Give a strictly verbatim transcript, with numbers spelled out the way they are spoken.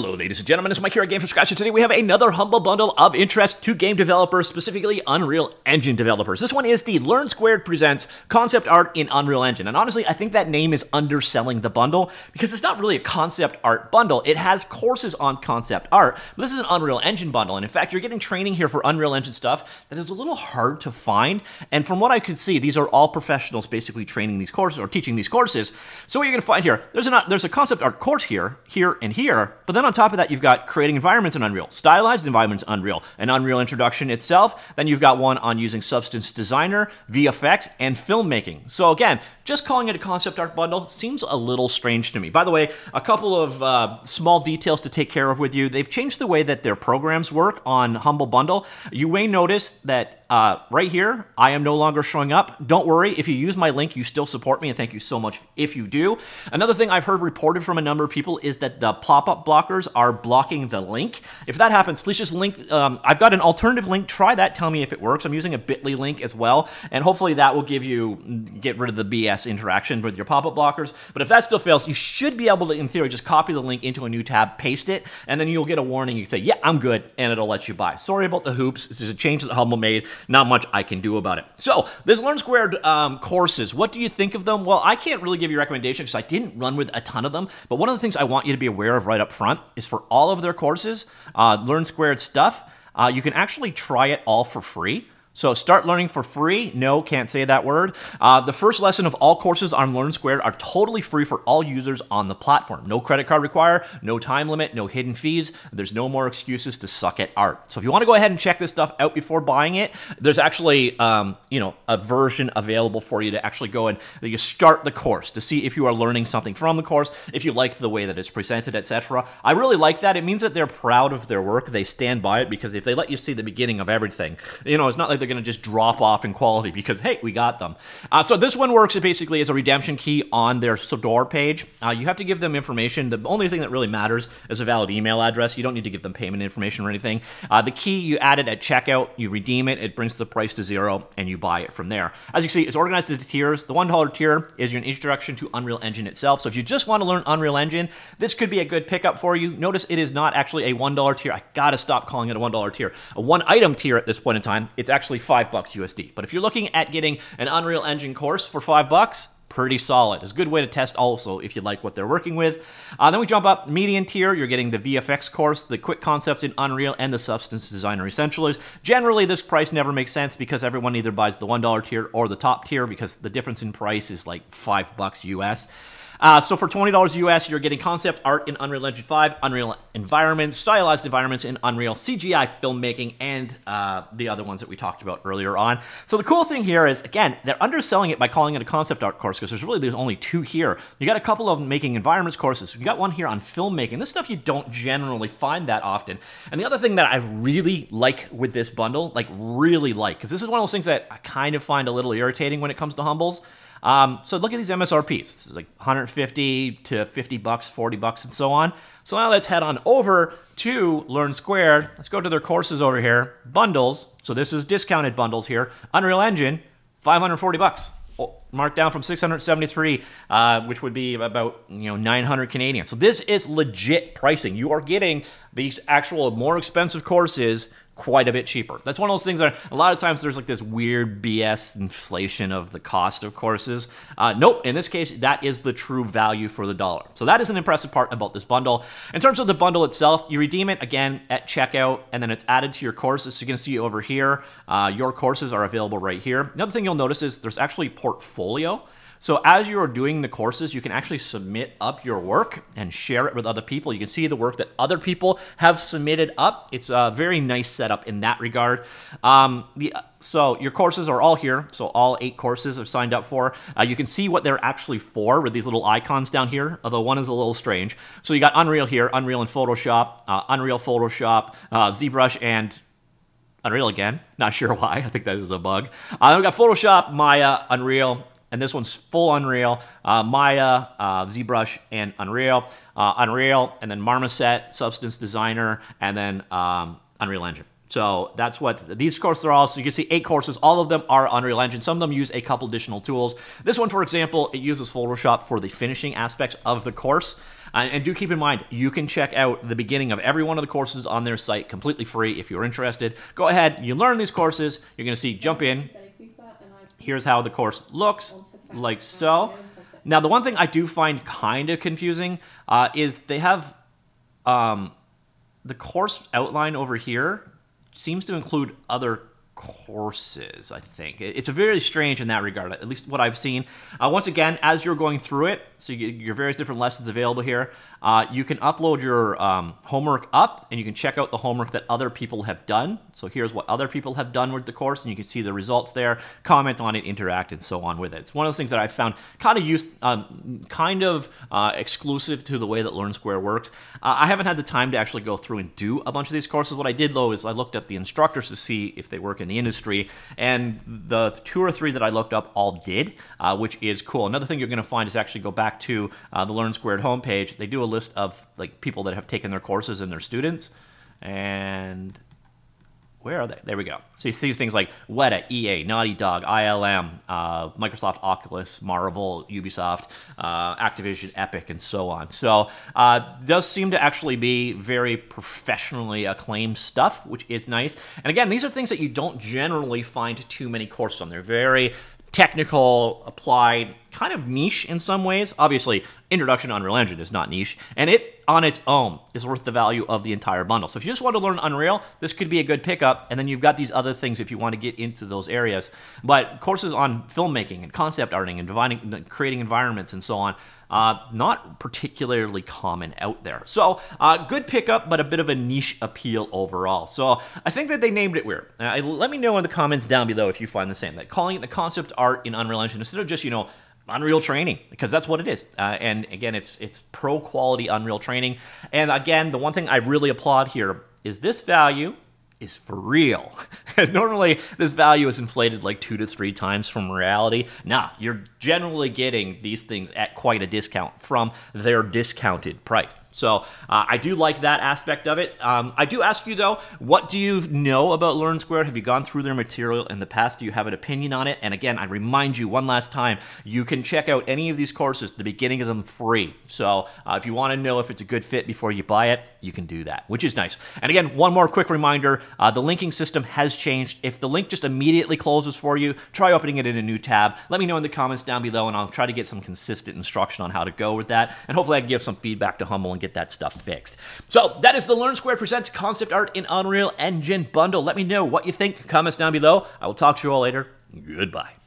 Hello ladies and gentlemen, it's Mike here at GameFromScratch, and today we have another Humble Bundle of interest to game developers, specifically Unreal Engine developers. This one is the Learn Squared Presents Concept Art in Unreal Engine, and honestly, I think that name is underselling the bundle, because it's not really a concept art bundle. It has courses on concept art, but this is an Unreal Engine bundle, and in fact, you're getting training here for Unreal Engine stuff that is a little hard to find, and from what I could see, these are all professionals basically training these courses, or teaching these courses. So what you're going to find here, there's a, there's a concept art course here, here, and here, but then on top of that, you've got creating environments in Unreal, stylized environments in Unreal, an Unreal introduction itself. Then you've got one on using Substance Designer, V F X, and filmmaking. So again, just calling it a concept art bundle seems a little strange to me. By the way, a couple of uh, small details to take care of with you. They've changed the way that their programs work on Humble Bundle. You may notice that uh, right here, I am no longer showing up. Don't worry, if you use my link, you still support me, and thank you so much if you do. Another thing I've heard reported from a number of people is that the pop-up blocker are blocking the link. If that happens, please just link. Um, I've got an alternative link. Try that. Tell me if it works. I'm using a bit dot L Y link as well, and hopefully that will give you get rid of the B S interaction with your pop-up blockers. But if that still fails, you should be able to, in theory, just copy the link into a new tab, paste it, and then you'll get a warning. You say, "Yeah, I'm good," and it'll let you buy. Sorry about the hoops. This is a change that Humble made. Not much I can do about it. So this Learn Squared um, courses. What do you think of them? Well, I can't really give you recommendations because I didn't run with a ton of them. But one of the things I want you to be aware of right up front is for all of their courses, uh, Learn Squared stuff, uh, you can actually try it all for free. So start learning for free. No, can't say that word. Uh, the first lesson of all courses on Learn Squared are totally free for all users on the platform. No credit card required, no time limit, no hidden fees. There's no more excuses to suck at art. So if you want to go ahead and check this stuff out before buying it, there's actually um, you know, a version available for you to actually go and you start the course to see if you are learning something from the course, if you like the way that it's presented, et cetera. I really like that. It means that they're proud of their work. They stand by it because if they let you see the beginning of everything, you know, it's not like they're going to just drop off in quality because, hey, we got them. Uh, so this one works basically as a redemption key on their Sodor page. Uh, you have to give them information. The only thing that really matters is a valid email address. You don't need to give them payment information or anything. Uh, the key, you add it at checkout, you redeem it, it brings the price to zero, and you buy it from there. As you see, it's organized into tiers. The one dollar tier is your introduction to Unreal Engine itself. So if you just want to learn Unreal Engine, this could be a good pickup for you. Notice it is not actually a one dollar tier. I got to stop calling it a one dollar tier. A one-item tier at this point in time, it's actually five bucks U S D. But if you're looking at getting an Unreal Engine course for five bucks, pretty solid. It's a good way to test also if you like what they're working with. Uh, then we jump up median tier. You're getting the V F X course, the quick concepts in Unreal, and the Substance Designer Essentials. Generally, this price never makes sense because everyone either buys the one dollar tier or the top tier because the difference in price is like five bucks U S. Uh, so for twenty dollars U S, you're getting concept art in Unreal Engine five, Unreal environments, stylized environments in Unreal, C G I filmmaking, and uh, the other ones that we talked about earlier on. So the cool thing here is, again, they're underselling it by calling it a concept art course because there's really there's only two here. You got a couple of making environments courses. You got one here on filmmaking. This stuff you don't generally find that often. And the other thing that I really like with this bundle, like really like, because this is one of those things that I kind of find a little irritating when it comes to Humbles. Um, so look at these M S R Ps. It's like one hundred fifty to fifty bucks, forty bucks, and so on. So now let's head on over to Learn Squared. Let's go to their courses over here. Bundles. So this is discounted bundles here. Unreal Engine, five hundred forty bucks. Oh, marked down from six hundred seventy-three, uh, which would be about, you know, nine hundred Canadian. So this is legit pricing. You are getting these actual more expensive courses quite a bit cheaper. That's one of those things that a lot of times there's like this weird B S inflation of the cost of courses. Uh, nope, in this case, that is the true value for the dollar. So that is an impressive part about this bundle. In terms of the bundle itself, you redeem it again at checkout, and then it's added to your courses. So you can see over here, uh, your courses are available right here. Another thing you'll notice is there's actually portfolio. So as you're doing the courses, you can actually submit up your work and share it with other people. You can see the work that other people have submitted up. It's a very nice setup in that regard. Um, the, so your courses are all here. So all eight courses I've signed up for. Uh, you can see what they're actually for with these little icons down here, although one is a little strange. So you got Unreal here, Unreal and Photoshop, uh, Unreal, Photoshop, uh, ZBrush, and Unreal again. Not sure why. I think that is a bug. Uh, then we got Photoshop, Maya, Unreal, and this one's full Unreal, uh, Maya, uh, ZBrush, and Unreal, uh, Unreal, and then Marmoset, Substance Designer, and then um, Unreal Engine. So that's what these courses are all. So you can see eight courses. All of them are Unreal Engine. Some of them use a couple additional tools. This one, for example, it uses Photoshop for the finishing aspects of the course. And, and do keep in mind, you can check out the beginning of every one of the courses on their site completely free if you're interested. Go ahead, you learn these courses. You're going to see, jump in. Here's how the course looks, like so. Now, the one thing I do find kind of confusing uh, is they have um, the course outline over here seems to include other courses, I think. It's a very strange in that regard, at least what I've seen. Uh, once again, as you're going through it, so you get your various different lessons available here, uh, you can upload your um, homework up, and you can check out the homework that other people have done. So here's what other people have done with the course, and you can see the results there, comment on it, interact, and so on with it. It's one of those things that I found kind of used, um, kind of uh, exclusive to the way that Learn Squared worked. Uh, I haven't had the time to actually go through and do a bunch of these courses. What I did, though, is I looked up the instructors to see if they work in the industry, and the two or three that I looked up all did, uh, which is cool. Another thing you're going to find is actually go back to uh, the Learn Squared homepage. They do a list of like people that have taken their courses and their students, and where are they? There we go. So you see things like Weta, E A, Naughty Dog, I L M, uh, Microsoft, Oculus, Marvel, Ubisoft, uh, Activision, Epic, and so on. So uh, does seem to actually be very professionally acclaimed stuff, which is nice. And again, these are things that you don't generally find too many courses on. They're very technical, applied, kind of niche in some ways. Obviously, Introduction to Unreal Engine is not niche, and it on its own is worth the value of the entire bundle. So if you just want to learn Unreal, this could be a good pickup, and then you've got these other things if you want to get into those areas. But courses on filmmaking and concept arting and dividing, creating environments and so on, uh, not particularly common out there. So uh, good pickup, but a bit of a niche appeal overall. So I think that they named it weird. Uh, let me know in the comments down below if you find the same, that calling it the concept art in Unreal Engine instead of just, you know, Unreal training, because that's what it is. Uh, and again, it's it's pro quality Unreal training. And again, the one thing I really applaud here is this value is for real. Normally, this value is inflated like two to three times from reality. Nah, you're generally getting these things at quite a discount from their discounted price. So uh, I do like that aspect of it. Um, I do ask you, though, what do you know about Learn Squared? Have you gone through their material in the past? Do you have an opinion on it? And again, I remind you one last time, you can check out any of these courses, the beginning of them free. So uh, if you want to know if it's a good fit before you buy it, you can do that, which is nice. And again, one more quick reminder, uh, the linking system has changed. If the link just immediately closes for you, try opening it in a new tab. Let me know in the comments down below, and I'll try to get some consistent instruction on how to go with that. And hopefully I can give some feedback to Humble and get that stuff fixed. So that is the Learn Squared Presents Concept Art in Unreal Engine Bundle. Let me know what you think. Comments down below. I will talk to you all later. Goodbye.